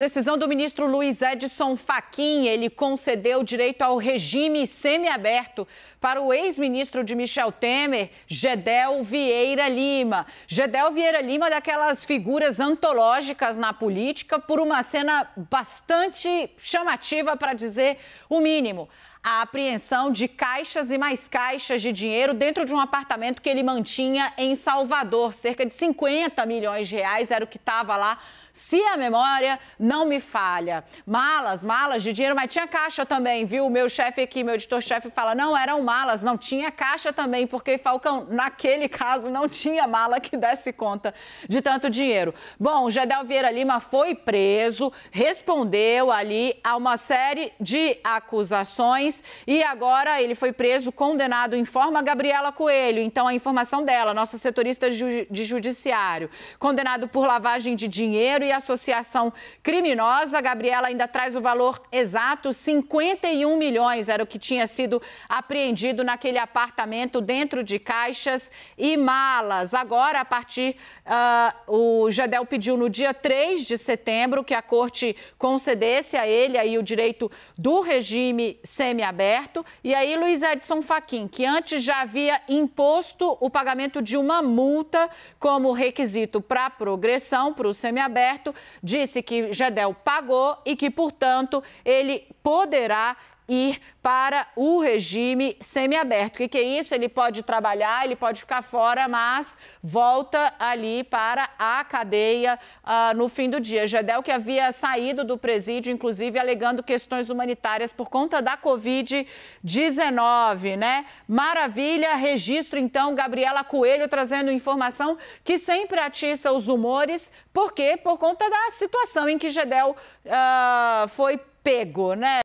Decisão do ministro Luiz Edson Fachin, ele concedeu direito ao regime semiaberto para o ex-ministro de Michel Temer, Geddel Vieira Lima. Geddel Vieira Lima é daquelas figuras antológicas na política por uma cena bastante chamativa, para dizer o mínimo. A apreensão de caixas e mais caixas de dinheiro dentro de um apartamento que ele mantinha em Salvador. Cerca de 50 milhões de reais era o que estava lá, se a memória não me falha. Malas de dinheiro, mas tinha caixa também, viu? O meu chefe aqui, meu editor-chefe, fala, não, eram malas, não tinha caixa também, porque, Falcão, naquele caso, não tinha mala que desse conta de tanto dinheiro. Bom, Geddel Vieira Lima foi preso, respondeu ali a uma série de acusações. E agora ele foi preso, condenado, informa Gabriela Coelho. Então, a informação dela, nossa setorista de judiciário. Condenado por lavagem de dinheiro e associação criminosa. A Gabriela ainda traz o valor exato, 51 milhões era o que tinha sido apreendido naquele apartamento dentro de caixas e malas. Agora, a partir, o Geddel pediu no dia 3 de setembro que a corte concedesse a ele aí o direito do regime semiaberto. E aí, Luiz Edson Fachin, que antes já havia imposto o pagamento de uma multa como requisito para progressão, para o semiaberto, disse que Geddel pagou e que, portanto, ele poderá ir para o regime semiaberto. O que é isso? Ele pode trabalhar, ele pode ficar fora, mas volta ali para a cadeia no fim do dia. Geddel, que havia saído do presídio, inclusive alegando questões humanitárias por conta da Covid-19, né? Maravilha, registro então, Gabriela Coelho trazendo informação que sempre atiça os humores, porque por conta da situação em que Geddel foi pego, né?